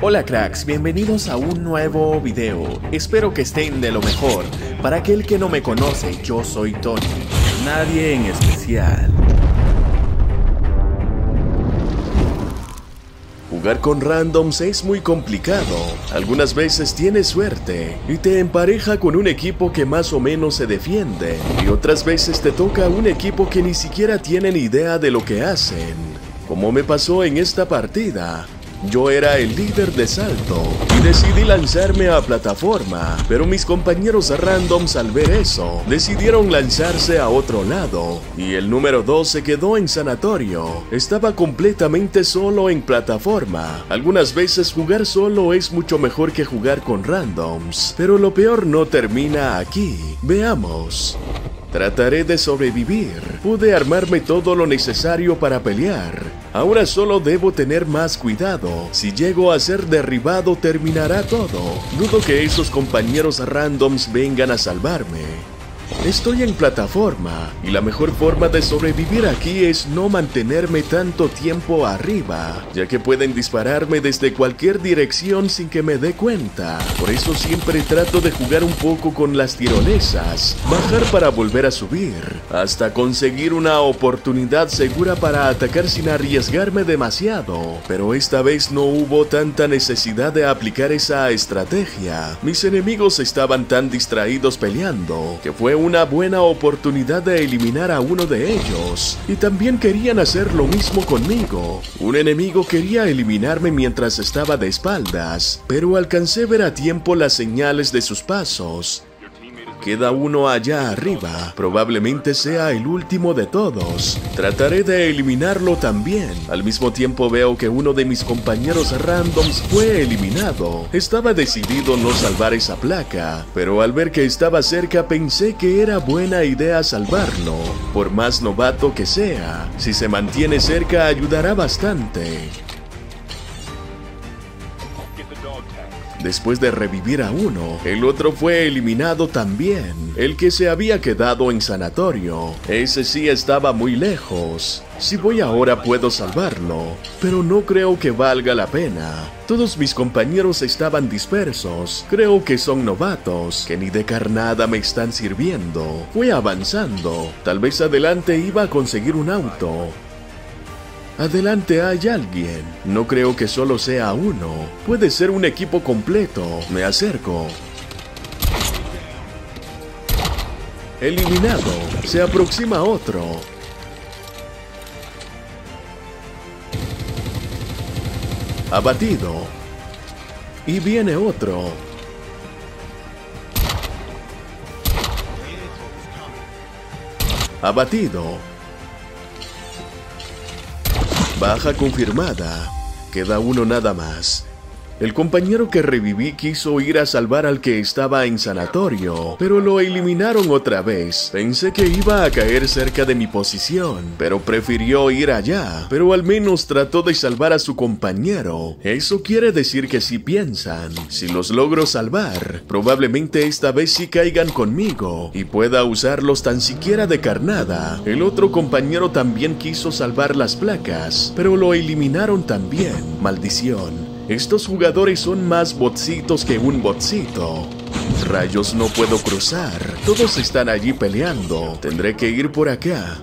Hola cracks, bienvenidos a un nuevo video. Espero que estén de lo mejor. Para aquel que no me conoce, yo soy Tony, nadie en especial. Jugar con randoms es muy complicado. Algunas veces tienes suerte y te empareja con un equipo que más o menos se defiende, y otras veces te toca un equipo que ni siquiera tiene ni idea de lo que hacen. Como me pasó en esta partida, yo era el líder de salto y decidí lanzarme a plataforma, pero mis compañeros randoms al ver eso decidieron lanzarse a otro lado y el número 2 se quedó en sanatorio. Estaba completamente solo en plataforma. Algunas veces jugar solo es mucho mejor que jugar con randoms, pero lo peor no termina aquí. Veamos. Trataré de sobrevivir. Pude armarme todo lo necesario para pelear. Ahora solo debo tener más cuidado. Si llego a ser derribado, terminará todo. Dudo que esos compañeros randoms vengan a salvarme. Estoy en plataforma y la mejor forma de sobrevivir aquí es no mantenerme tanto tiempo arriba, ya que pueden dispararme desde cualquier dirección sin que me dé cuenta. Por eso siempre trato de jugar un poco con las tirolesas, bajar para volver a subir, hasta conseguir una oportunidad segura para atacar sin arriesgarme demasiado. Pero esta vez no hubo tanta necesidad de aplicar esa estrategia. Mis enemigos estaban tan distraídos peleando que fue una buena oportunidad de eliminar a uno de ellos, y también querían hacer lo mismo conmigo. Un enemigo quería eliminarme mientras estaba de espaldas, pero alcancé a ver a tiempo las señales de sus pasos. Queda uno allá arriba, probablemente sea el último de todos. Trataré de eliminarlo también. Al mismo tiempo veo que uno de mis compañeros randoms fue eliminado. Estaba decidido no salvar esa placa, pero al ver que estaba cerca pensé que era buena idea salvarlo. Por más novato que sea, si se mantiene cerca ayudará bastante. Después de revivir a uno, el otro fue eliminado también, el que se había quedado en sanatorio. Ese sí estaba muy lejos. Si voy ahora puedo salvarlo, pero no creo que valga la pena. Todos mis compañeros estaban dispersos. Creo que son novatos, que ni de carnada me están sirviendo. Fui avanzando. Tal vez adelante iba a conseguir un auto. Adelante hay alguien. No creo que solo sea uno. Puede ser un equipo completo. Me acerco. Eliminado. Se aproxima otro. Abatido. Y viene otro. Abatido. Baja confirmada. Queda uno nada más. El compañero que reviví quiso ir a salvar al que estaba en sanatorio, pero lo eliminaron otra vez. Pensé que iba a caer cerca de mi posición, pero prefirió ir allá. Pero al menos trató de salvar a su compañero. Eso quiere decir que sí piensan. Si los logro salvar, probablemente esta vez sí caigan conmigo y pueda usarlos tan siquiera de carnada. El otro compañero también quiso salvar las placas, pero lo eliminaron también. Maldición. Estos jugadores son más botcitos que un botcito. Rayos, no puedo cruzar. Todos están allí peleando. Tendré que ir por acá.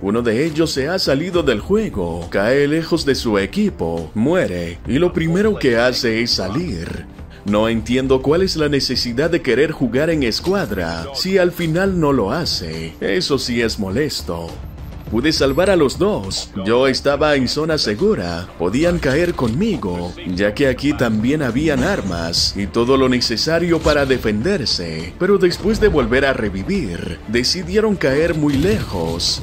Uno de ellos se ha salido del juego. Cae lejos de su equipo. Muere. Y lo primero que hace es salir. No entiendo cuál es la necesidad de querer jugar en escuadra si al final no lo hace. Eso sí es molesto. Pude salvar a los dos. Yo estaba en zona segura. Podían caer conmigo, ya que aquí también habían armas y todo lo necesario para defenderse. Pero después de volver a revivir, decidieron caer muy lejos.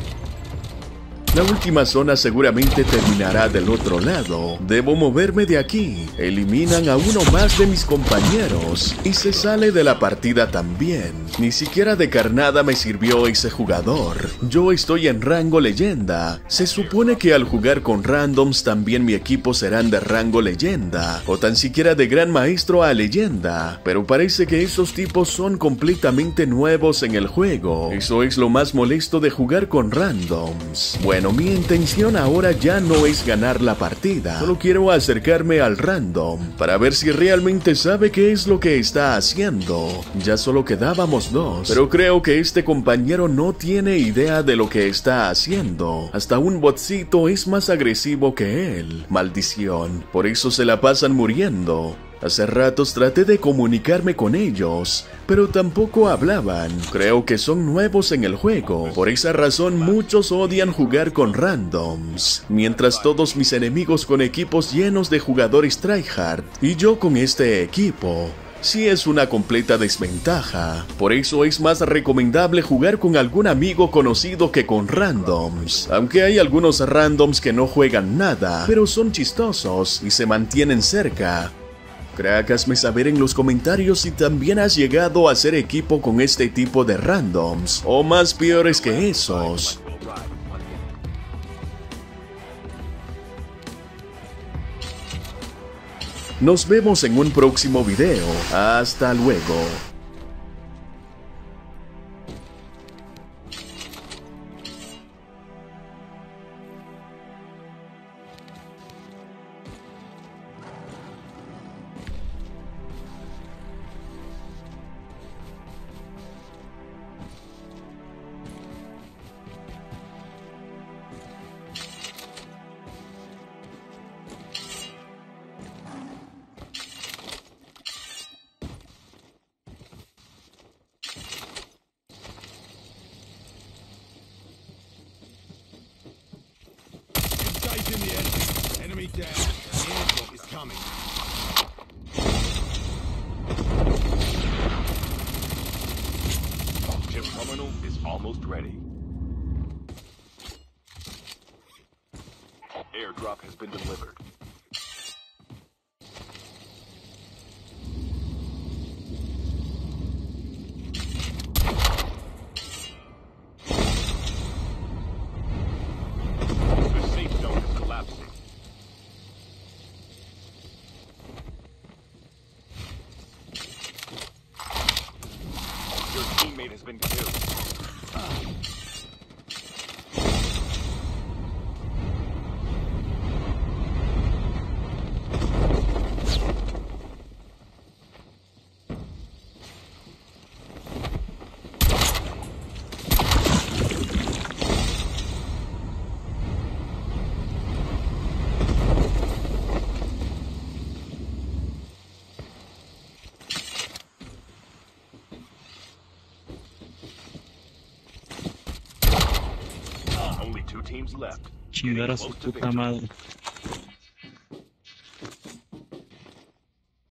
La última zona seguramente terminará del otro lado. Debo moverme de aquí. Eliminan a uno más de mis compañeros y se sale de la partida también. Ni siquiera de carnada me sirvió ese jugador. Yo estoy en rango leyenda. Se supone que al jugar con randoms también mi equipo serán de rango leyenda, o tan siquiera de gran maestro a leyenda. Pero parece que esos tipos son completamente nuevos en el juego. Eso es lo más molesto de jugar con randoms. Bueno, Bueno, mi intención ahora ya no es ganar la partida. Solo quiero acercarme al random para ver si realmente sabe qué es lo que está haciendo. Ya solo quedábamos dos, pero creo que este compañero no tiene idea de lo que está haciendo. Hasta un botcito es más agresivo que él. Maldición, por eso se la pasan muriendo. Hace ratos traté de comunicarme con ellos, pero tampoco hablaban. Creo que son nuevos en el juego. Por esa razón muchos odian jugar con randoms. Mientras todos mis enemigos con equipos llenos de jugadores tryhard, y yo con este equipo, sí es una completa desventaja. Por eso es más recomendable jugar con algún amigo conocido que con randoms. Aunque hay algunos randoms que no juegan nada, pero son chistosos y se mantienen cerca. Crack, hazme saber en los comentarios si también has llegado a ser equipo con este tipo de randoms, o más peores que esos. Nos vemos en un próximo video. Hasta luego. Down. The airport is coming. Chip terminal is almost ready. Airdrop has been delivered. Only two teams left. Chingar a su puta madre.